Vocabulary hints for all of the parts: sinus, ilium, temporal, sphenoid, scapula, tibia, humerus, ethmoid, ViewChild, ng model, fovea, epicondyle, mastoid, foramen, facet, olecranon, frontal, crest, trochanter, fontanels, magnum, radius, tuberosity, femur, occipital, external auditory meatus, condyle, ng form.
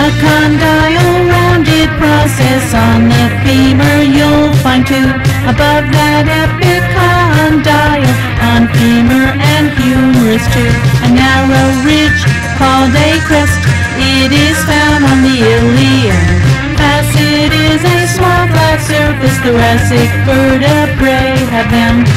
A condyle rounded process on the femur you'll find two. Above that epicondyle on femur and humerus too. A narrow ridge called a crest, it is found on the ilium. Facet is a small flat surface, thoracic vertebrae have them.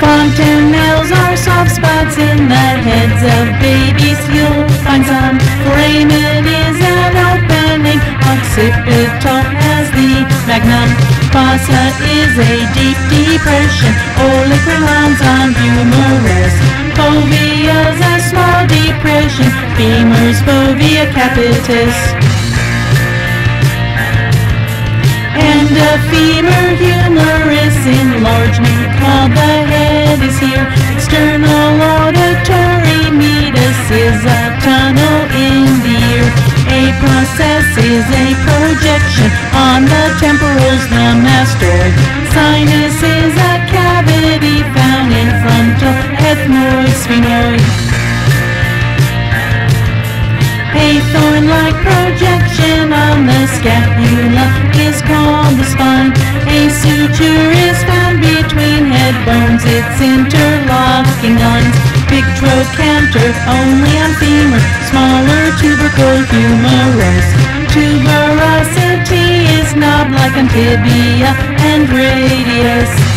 Fontanels are soft spots in the heads of babies, you'll find some. Foramen is an opening, occipital as the magnum. Fossa is a deep depression, olecrans on humerus. Fovea's a small depression, femurs, fovea, capitis. And a femur humerus enlargement called the head is here. External auditory meatus is a tunnel in the ear. A process is a projection on the temporals, the mastoid. Sinus is a cavity found in frontal, ethmoid, sphenoid. A thorn-like projection on the scapula is called the spine. A suture is found between head bones, its interlocking lines. Big trochanter only on femur, smaller tubercle humerus. Tuberosity is knob-like on tibia and radius.